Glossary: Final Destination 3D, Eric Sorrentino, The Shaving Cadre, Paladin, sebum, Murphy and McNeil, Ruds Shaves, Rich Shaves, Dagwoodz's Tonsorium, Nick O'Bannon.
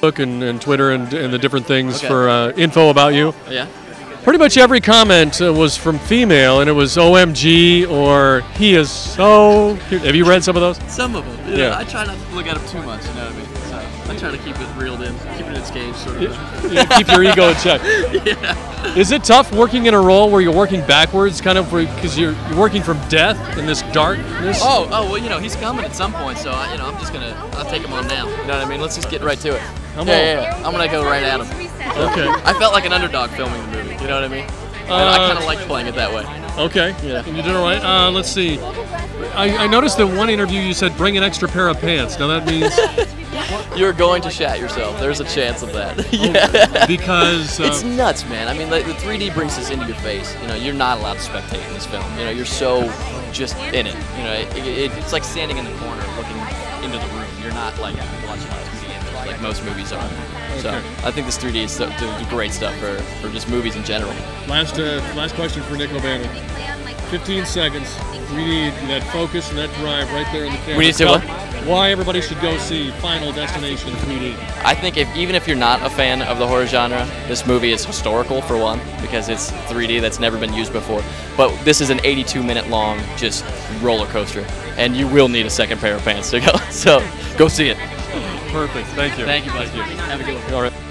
Facebook and Twitter and the different things for info about you. Yeah. Pretty much every comment was from female, and it was OMG or he is so cute. Have you read some of those? Some of them. Yeah. I try not to look at them too much, you know what I mean? So I try to keep it reeled in, keep it in its cage, sort of. You keep your ego in check. Yeah. Is it tough working in a role where you're working backwards, kind of, because you're working from death in this darkness? Oh, well, you know, he's coming at some point, so I, you know, I'm just gonna, I'll take him on now. You know what I mean? Let's just get right to it. Yeah. I'm gonna go right at him. Okay. I felt like an underdog filming the movie. You know what I mean? I kind of like playing it that way. Okay. Yeah. And you did all right. Let's see. I noticed that one interview you said, "Bring an extra pair of pants." Now that means you're going to shat yourself. There's a chance of that. Yeah. Because it's nuts, man. I mean, the 3D brings this into your face. You know, you're not allowed to spectate in this film. You know, you're so just in it. You know, it's like standing in the corner looking into the room. You're not like watching TV like most movies are. Okay. So I think this 3D is doing great stuff for just movies in general. Last question for Nick O'Bannon. 15 seconds. We need that focus and that drive right there in the camera. We need to what? Why everybody should go see Final Destination 3D. I think even if you're not a fan of the horror genre, this movie is historical for one, because it's 3D that's never been used before. But this is an 82-minute long just roller coaster, and you will need a second pair of pants to go. So go see it. Perfect. Thank you. Thank you, buddy. Have a good one. All right.